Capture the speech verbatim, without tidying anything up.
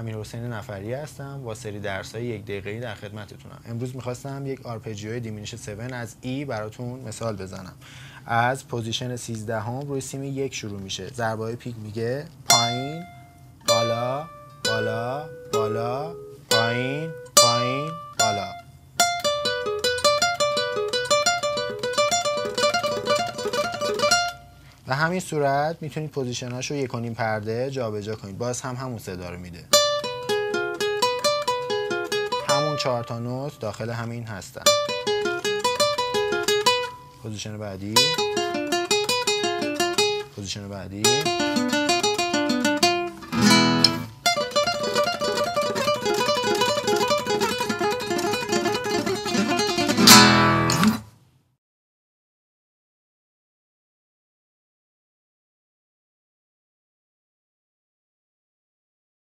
امیرحسین نفری هستم. با سری درس‌های یک دقیقه‌ای در خدمتتونم. امروز می‌خواستم یک آرپجیو دیمینیش هفت از ای براتون مثال بزنم. از پوزیشن سیزده هم روی سیم یک شروع میشه. ضربه‌های پیک میگه پایین، بالا، بالا، بالا، پایین، پایین، بالا. و همین صورت میتونید پوزیشن‌هاش رو یک و نیم پرده جابجا کنید. باز هم همون صدا رو میده. همون چهار تا نوت داخل همین هستن. پوزیشن بعدی. پوزیشن بعدی.